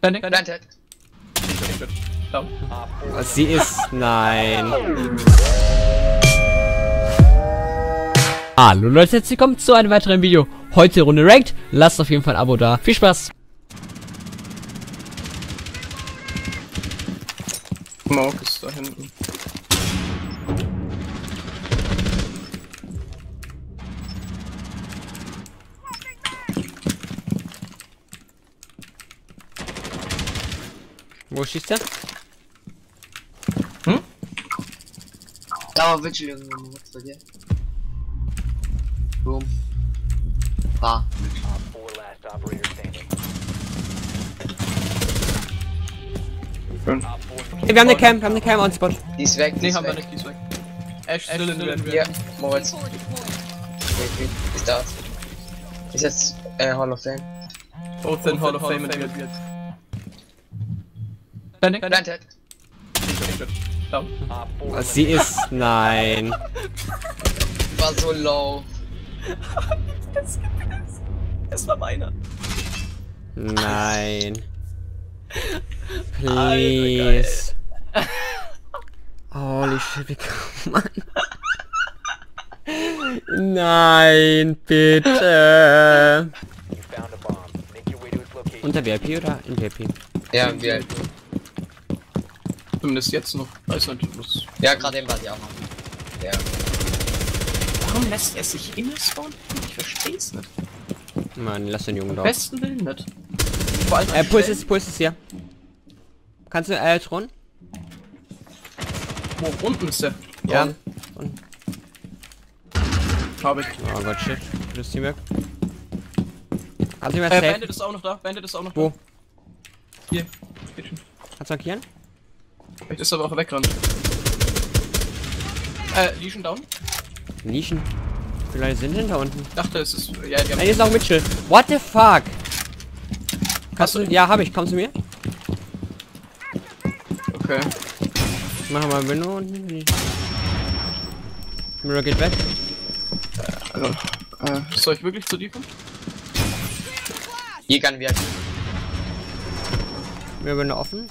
Wendet. Sie ist... Nein. Hallo Leute, herzlich willkommen zu einem weiteren Video. Heute Runde Ranked. Lasst auf jeden Fall ein Abo da. Viel Spaß. Smoke ist da hinten. Wo schießt der? Hm? Da war Vigil irgendwo, Moritz bei dir. Boom. War. Hey, wir haben eine Cam, on-spot. Die ist weg, die ist weg. Die ist weg. Ash, ja, Moritz. Okay, ist da. Ist jetzt, Hall of Fame. Both in Hall of Fame und wird. Sie ist... Nein. War so low. Es war meiner. Nein. Please. Holy shit, wie kann man... Nein, bitte. Unter VIP oder in VIP? Ja, in VIP. Zumindest jetzt noch. Weiß nicht, was. Ja, gerade eben war die auch noch. Ja. Warum lässt er sich innen spawnen? Ich versteh's nicht. Mann, lass den Jungen da. Besten Willen nicht. Puls ist hier. Kannst du Tron? Oh, unten ist der. Ja. Und. Hab ich. Oh Gott, shit. Gutes Teamwork. Hat jemand safe? Bandit ist auch noch da. Wo? Hier. Kannst du markieren? Vielleicht ist er aber auch weggerannt. Nischen down? Nischen? Wie Leute sind hinter unten? Ich dachte, es ist... Ja, die haben... Nein, ist auch Mitchell. What the fuck? Kannst du... Ja, hab ich. Kommst du mir? Okay. Ich mache mal Bino und... Müller geht weg. Also... soll ich wirklich zu dir kommen? Hier kann wir. Wir werden offen.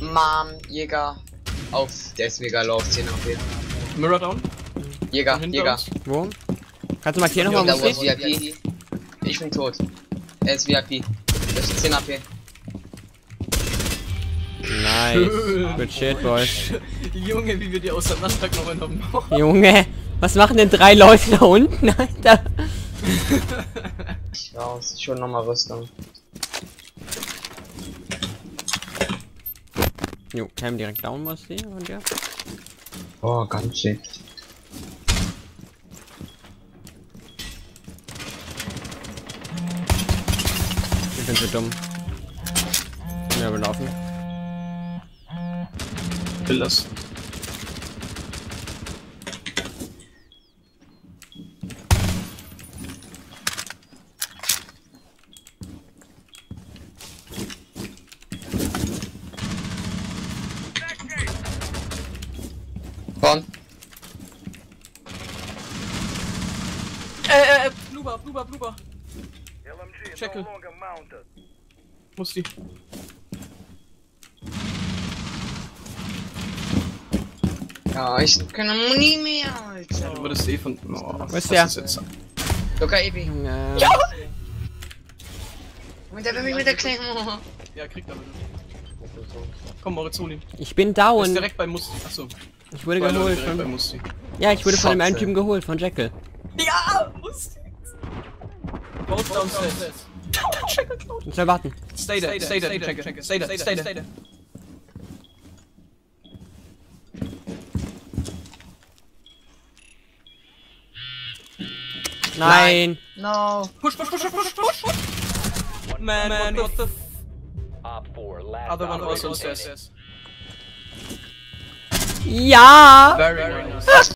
Mom, Jäger. Auf, der ist mega low auf 10 auf jeden Fall. Müller down? Jäger, Jäger. Wo? Kannst du markieren nochmal, wo ist VIP? Ich bin tot. Er ist VIP. Das ist 10 AP. Nice. Good shit, boys. Junge, wie wir die aus der Nasdaq noch entnommen haben. Junge, was machen denn 3 Leute da unten, Alter? Ich raus, schon nochmal Rüstung. Jo, Cam direkt down, Musti, und ja. Oh, ganz shit. Ich bin so dumm. Ja, wir laufen. Will das. Bluber. Jackal. Musti. Ja, ich hab keine Muni mehr, Alter. Du würdest eh von... Oh, was ist jetzt? Locker EB. Ja! Und der will mich mit der Klinge. Ja, kriegt er mit. Komm, Moritz, hol ihn. Ich bin down. Du bist direkt bei Musti. Achso. Ich wurde geholt von... Bei Musti. Ja, ich wurde von dem einen Typen geholt, von Jackal. Ja, Musti. Both downstairs. Muss ja warten. Stay there. Nein. No. Push. Man, what the f... Other one also stairs. Ja. Very nice.